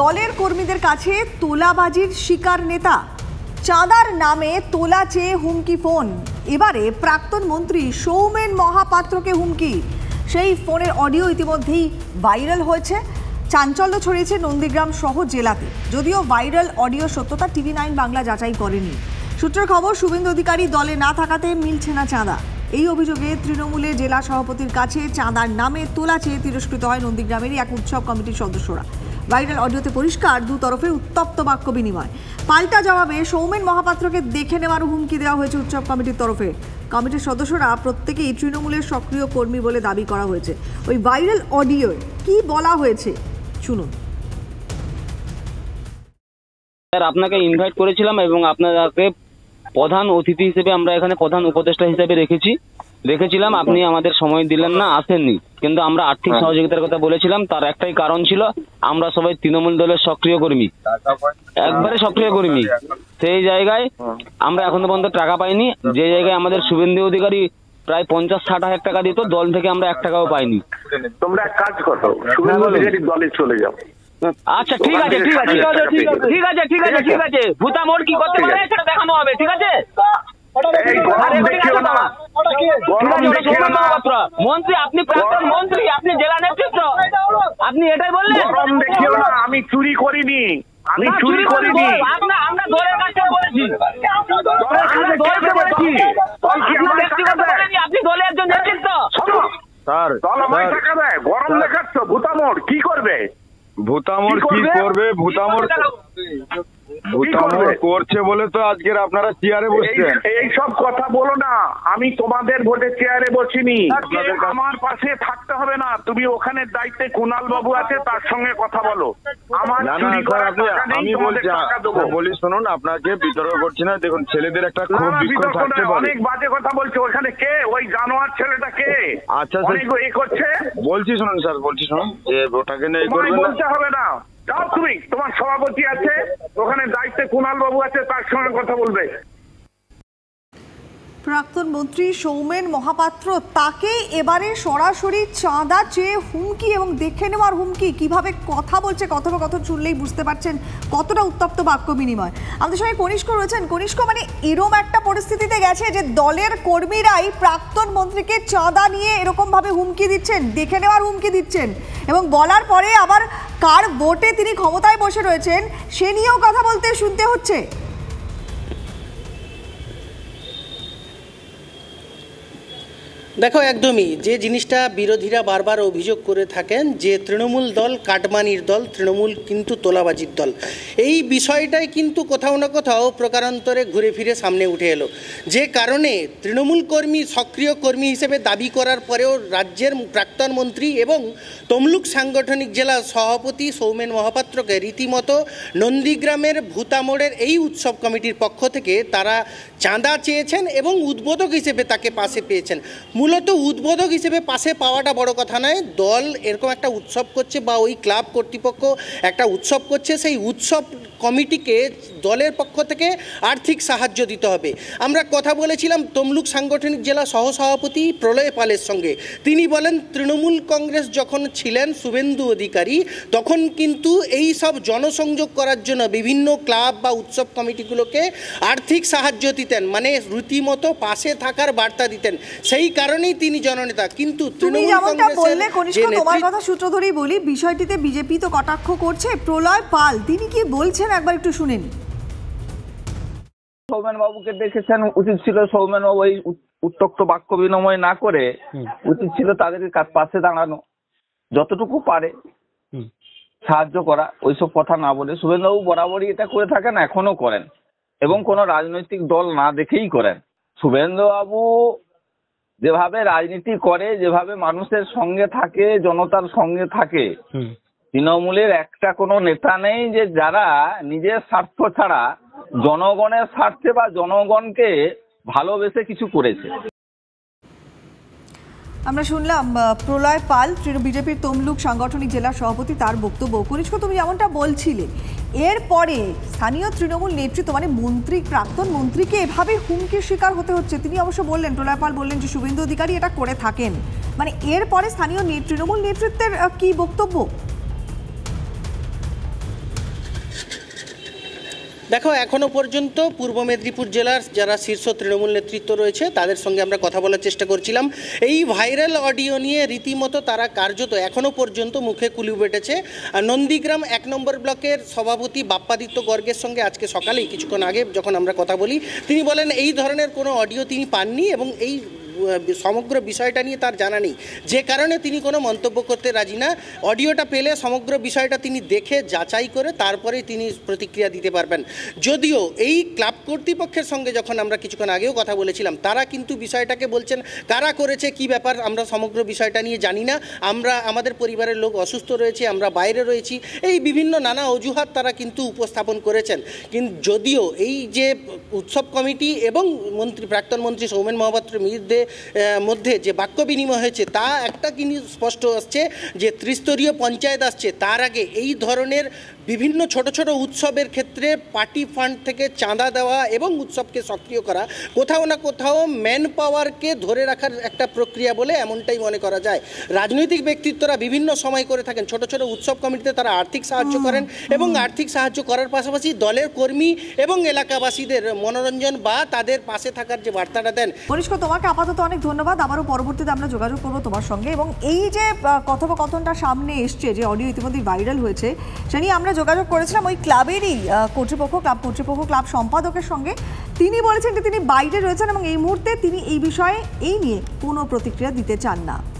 দলের কর্মীদের কাছে তোলাবাজির শিকার নেতা, চাঁদার নামে তোলা চেয়ে হুমকি ফোন। এবারে প্রাক্তন মন্ত্রী সৌমেন মহাপাত্রকে হুমকি। সেই ফোনের অডিও ইতিমধ্যেই ভাইরাল হয়েছে, চাঞ্চল্য ছড়িয়েছে নন্দীগ্রাম সহ জেলাতে। যদিও ভাইরাল অডিও সত্যতা TV9 বাংলা যাচাই করেনি। সূত্রের খবর, শুভেন্দু অধিকারী দলে না থাকাতে মিলছে না চাঁদা। এই অভিযোগে তৃণমূলের জেলা সভাপতির কাছে চাঁদার নামে তোলা চেয়ে তিরস্কৃত হয় নন্দীগ্রামেরই এক উৎসব কমিটির সদস্যরা। ভাইরাল অডিওতে পরিষ্কার, দুতরফে উত্তপ্ত বাক্য বিনিময়। পাল্টা জবাবে সৌমেন মহাপাত্রকে দেখে নেওয়ার হুমকি দেওয়া হয়েছে উৎসব কমিটির তরফে। কমিটির সদস্যরা প্রত্যেকেই তৃণমূলের সক্রিয় কর্মী বলে দাবি করা হয়েছে। ওই ভাইরাল অডিওয় কি বলা হয়েছে শুনুন। স্যার, আপনাকে ইনভাইট করেছিলাম এবং আপনাকে প্রধান অতিথি হিসেবে আমরা এখানে প্রধান উপদেষ্টা হিসেবে রেখেছিলাম। আপনি আমাদের সময় দিলেন না, আসেননি। কিন্তু আমরা আর্থিক সহযোগিতার কথা বলেছিলাম, তার একটাই কারণ ছিল আমরা সবাই তৃণমূল দলের সক্রিয় কর্মী, একবারে সক্রিয় কর্মী। সেই জায়গায় আমরা এখনো পর্যন্ত টাকা পাইনি। যে জায়গায় আমাদের শুভেন্দু অধিকারী প্রায় 50-60 হাজার টাকা দিত, দল থেকে আমরা 1 টাকাও পাইনি। তোমরা এক কাজ করো, শুভেন্দু অধিকারীর দলে চলে যাও। আচ্ছা ঠিক আছে, ভূতা মোড় কি করতে পারে সেটা দেখানো হবে। ঠিক আছে, মন্ত্রী আপনি, প্রাক্তন মন্ত্রী আপনি, জেলা নেতৃত্ব আপনি, এটাই বললেন। আমি চুরি করিনি, আমরা দলের কাছে বলেছি, আপনি দলের একজন নেতৃত্ব। গরম দেখাচ্ছ, ভূতা মোড় কি করবে? ভূতামোড় কি করবে? ভূতামোড় করছে বলে তো আজকের আপনারা চেয়ারে বসছেন। এইসব কথা বলো না, আমি তোমাদের ভোটে চেয়ারে বসিনি। আমার পাশে থাকতে হবে না, তুমি ওখানে দায়িত্বে কুণাল বাবু আছে, তার সঙ্গে কথা বলো। আমার আমি বলি শুনুন, আপনাকে বিতর্ক করছি না। দেখুন, ছেলেদের একটা খুব বিতর্ক থাকতে পারে। অনেক বাজে কথা বলছে ওখানে, কে ওই জানোয়ার ছেলেটা কে? আচ্ছা করছে, বলছি শুনুন স্যার, বলছি শুনুন যে ওটাকে নিয়ে বলতে হবে না। যাও তুমি, তোমার সভাপতি আছে ওখানে, দায়িত্বে কুণাল বাবু আছে, তার সঙ্গে কথা বলবে। প্রাক্তন মন্ত্রী সৌমেন মহাপাত্র, তাকে এবারে সরাসরি চাঁদা চেয়ে হুমকি এবং দেখে নেওয়ার হুমকি। কিভাবে কথা বলছে, কথোপকথন শুনলেই বুঝতে পারছেন কতটা উত্তপ্ত বাক্য বিনিময়। আমাদের সঙ্গে কনিষ্ক রয়েছেন। কনিষ্ক, মানে এরম একটা পরিস্থিতিতে গেছে যে দলের কর্মীরাই প্রাক্তন মন্ত্রীকে চাঁদা নিয়ে এরকমভাবে হুমকি দিচ্ছেন, দেখে নেওয়ার হুমকি দিচ্ছেন, এবং বলার পরে আবার কার ভোটে তিনি ক্ষমতায় বসে রয়েছেন সে নিয়েও কথা বলতে শুনতে হচ্ছে। দেখো, একদমই যে জিনিসটা বিরোধীরা বারবার অভিযোগ করে থাকেন যে তৃণমূল দল কাটমানির দল, তৃণমূল কিন্তু তোলাবাজির দল, এই বিষয়টাই কিন্তু কোথাও না কোথাও প্রকারান্তরে ঘুরে ফিরে সামনে উঠে এলো। যে কারণে তৃণমূল কর্মী সক্রিয় কর্মী হিসেবে দাবি করার পরেও রাজ্যের প্রাক্তন মন্ত্রী এবং তমলুক সাংগঠনিক জেলা সভাপতি সৌমেন মহাপাত্রকে রীতিমতো নন্দীগ্রামের ভূতামোড়ের এই উৎসব কমিটির পক্ষ থেকে তারা চাঁদা চেয়েছেন এবং উদ্বোধক হিসেবে তাকে পাশে পেয়েছেন। মূলত উদ্বোধক হিসেবে পাশে পাওয়াটা বড় কথা নয়, দল এরকম একটা উৎসব করছে বা ওই ক্লাব কর্তৃপক্ষ একটা উৎসব করছে, সেই উৎসব কমিটিকে দলের পক্ষ থেকে আর্থিক সাহায্য দিতে হবে। আমরা কথা বলেছিলাম তমলুক সাংগঠনিক জেলা সহসভাপতি প্রলয় পালের সঙ্গে। তিনি বলেন, তৃণমূল কংগ্রেস যখন ছিলেন শুভেন্দু অধিকারী, তখন কিন্তু এই সব জনসংযোগ করার জন্য বিভিন্ন ক্লাব বা উৎসব কমিটিগুলোকে আর্থিক সাহায্য দিতেন, মানে রীতিমতো পাশে থাকার বার্তা দিতেন। সেই কারণেই তিনি জননেতা। কিন্তু তুমি যেমনটা বললে কনিষ্ক, তোমার কথা সূত্র ধরেই বলি, বিষয়টিতে বিজেপি তো কটাক্ষ করছে। প্রলয় পাল তিনি কি বলছেন একবার একটু শুনেন। সৌমেন বাবুকে দেখেছেন, উচিত ছিল সৌমেন বাবু এই উত্তক্ত বাক্য বিনিময় না করে উচিত ছিল তাদের পাশে দাঁড়ানো, যতটুকু পারে সাহায্য করা, ওইসব কথা না বলে। শুভেন্দু বাবু বরাবরই এটা করে থাকেন, এখনো করেন, এবং কোনো রাজনৈতিক দল না দেখেই করেন। শুভেন্দু বাবু যেভাবে রাজনীতি করে, যেভাবে মানুষের সঙ্গে থাকে, জনতার সঙ্গে থাকে, তৃণমূলের একটা কোনো নেতা নেই যে যারা নিজের স্বার্থ ছাড়া জনগণের স্বার্থে বা জনগণকে ভালোবেসে কিছু করেছে। আমরা শুনলাম প্রলয় পাল, বিজেপির তমলুক সাংগঠনিক জেলা সভাপতি, তার বক্তব্য। কনিষ্ক, তুমি যেমনটা বলছিলে, এরপরে স্থানীয় তৃণমূল নেতৃত্ব, মানে মন্ত্রী, প্রাক্তন মন্ত্রীকে এভাবে হুমকির শিকার হতে হচ্ছে। তিনি অবশ্য বললেন, প্রলয় পাল বললেন যে শুভেন্দু অধিকারী এটা করে থাকেন। মানে এরপরে স্থানীয় তৃণমূল নেতৃত্বের কি বক্তব্য? देखो एखोनो पर्यन्त पूर्व मेदिनीपुर जिलार जारा शीर्ष तृणमूल नेतृत्व रयेছে তাদের সঙ্গে আমরা কথা বলার চেষ্টা করছিলাম। এই ভাইরাল অডিও নিয়ে রীতিমতো তারা কার্যত এখনো পর্যন্ত মুখে কুলু বেটেছে। নন্দীগ্রাম ১ নম্বর ব্লকের সভাপতি বাপ্পাদিত্য গর্গের সঙ্গে আজকে সকালেই কিছুক্ষণ আগে যখন আমরা কথা বলি তিনি বলেন এই ধরনের কোনো অডিও তিনি পাননি এবং এই समग्र विषयटा निये तार जाना नहीं जे कारणे तिनी कोनो मंतब्य करते राजी ना। अडियोटा पेले समग्र विषयटा तिनी देखे जाचाई करे तारपरेई तिनी प्रतिक्रिया दिते पारबेन। जदिओ एई क्लाब कर्तृपक्षेर संगे जखन आमरा किछुक्षण आगेओ कथा बोलेछिलाम तारा किन्तु विषयटाके बोलछेन कारा करेछे कि ब्यापार आमरा समग्र विषयटा निये जानी ना, आमरा आमादेर परिवारेर लोक असुस्थ रयेछे, आमरा बाइरे रयेछि, एई विभिन्न नाना अजुहात तारा किन्तु उपस्थापन करेछेन। किन्तु जदिओ एई जे उत्सव कमिटी एबं मंत्री प्राक्तन मंत्री सौमेन महापात्र मिर्दे মধ্যে যে বাক্য বিনিময় হয়েছে তা একটা জিনিস স্পষ্ট আসছে যে ত্রিস্তরীয় পঞ্চায়েত আসছে তার আগে এই ধরনের বিভিন্ন ছোট ছোট উৎসবের ক্ষেত্রে পার্টি ফান্ড থেকে চাঁদা দেওয়া এবং উৎসবকে সক্রিয় করা কোথাও না কোথাও ম্যান পাওয়ারকে ধরে রাখার একটা প্রক্রিয়া বলে এমনটাই মনে করা যায়। রাজনৈতিক ব্যক্তিত্বরা বিভিন্ন সময় করে থাকেন ছোট ছোট উৎসব কমিটিতে তারা আর্থিক সাহায্য করেন এবং আর্থিক সাহায্য করার পাশাপাশি দলের কর্মী এবং এলাকাবাসীদের মনোরঞ্জন বা তাদের পাশে থাকার যে বার্তাটা দেন। পরিষ্কার তোমাকে আপাতত অনেক ধন্যবাদ, আবারও পরবর্তীতে আমরা যোগাযোগ করবো তোমার সঙ্গে। এবং এই যে কথোপকথনটা সামনে এসছে যে অডিও ইতিমধ্যেই ভাইরাল হয়েছে সে নিয়ে আমরা যোগাযোগ করেছিলাম ওই ক্লাবেরই কর্তৃপক্ষ ক্লাব সম্পাদকের সঙ্গে। তিনি বলেছেন যে তিনি বাইরে রয়েছেন এবং এই মুহূর্তে তিনি এই বিষয়ে এই নিয়ে কোনো প্রতিক্রিয়া দিতে চান না।